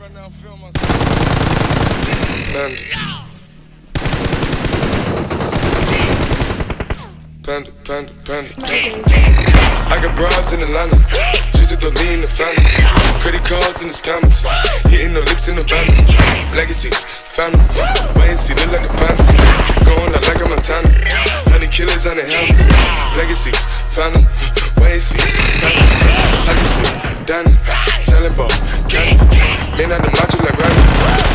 live right now, film myself. Panda. Panda, panda, panda. I got bribes in Atlanta. Just at the lean, the family. Credit cards in the scammers. Hitting the licks in the van. Legacies, family. Wait and see, look like a panda. Going out like a Montana. Honey killers on the helmets. Legacies, family. Wait and see, family. I can spit, Danny. Selling ball, candy. Man, I'm the macho like Randy.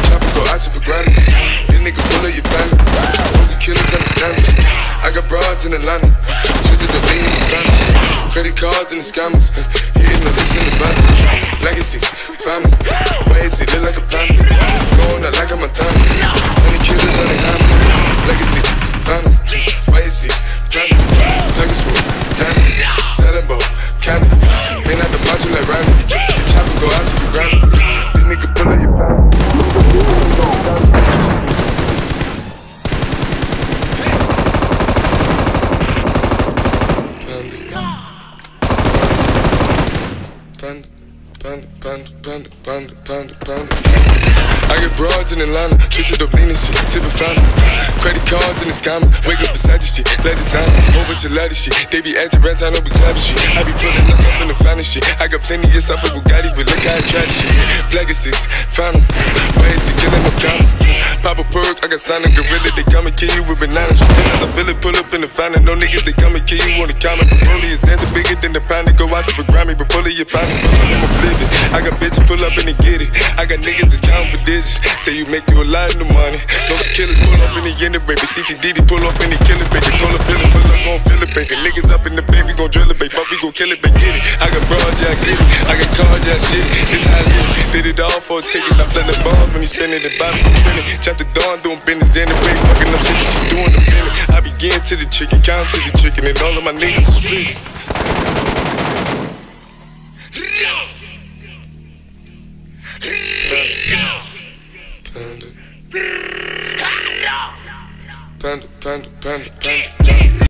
Chopper go out to for granted. This nigga full of your bandit. Fucking killers understand me. I got broads in Atlanta. Twisted the lean in the family. Credit cards and the scammers. Hitting the licks in the van. Legacy, family. Wait and see, look like a panda. Going out like a Montana. Honey killers on the hammer. Legacy, family. Wait and see, family. Like a swoop, Danny. Selling ball, candy. Man, I'm the macho like Randy. Go out to the ground. This nigga pull up your pound. Panda, panda, panda, panda, panda, panda, panda. I get broads in Atlanta, twisted up lean and shit, sippin' fountain. Credit cards and the scammers, wake up beside your shit, let it sound. Whole bunch of laddie shit, they be acting rats, I know we clappin' shit. I be pulling us up in the finest shit. I got plenty of stuff with Bugatti, but look how I tried shit. Black and six, fountain, why is it killing the drama? Pop a perk, I got signed a gorilla, they come and kill you with bananas. I feel it, pull up in the fountain, no niggas, they come and kill you on the counter. Broly is dancing bigger than the pound, go out to the Grammy, but pull it, you find it. I got bitches, pull up and they get it. I got niggas that's counting for digits. Say you make you a lot of the money. No killers pull up in the end of baby. CTDD pull up in the killer baby. Pull up, fill it, pull up, gon' fill it, baby. Niggas up in the baby, gon' drill it, baby. Fuck, we gon' kill it, baby. Get it. I got broad, yeah, I get it. I got card, yeah, shit. It's how I did it all for a ticket. I'm playing the ball when he spinning the bottom. Chop the dawn, doing business in the way. Fucking up shit, she doing the minute. I begin to the chicken, count to the chicken, and all of my niggas are split. Panda, panda, panda, panda.